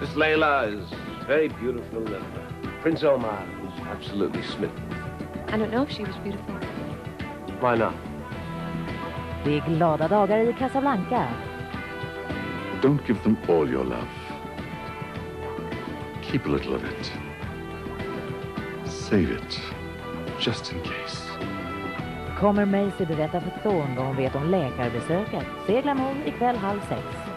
Miss Layla is very beautiful, and Prince Omar is absolutely smitten. I don't know if she was beautiful. Why not? Det är glada dagar I Casablanca. Don't give them all your love. Keep a little of it. Save it, just in case. Kommer Maisie berätta för Thorne vad hon vet om läkarbesöket. Se Glamour ikväll 18:30.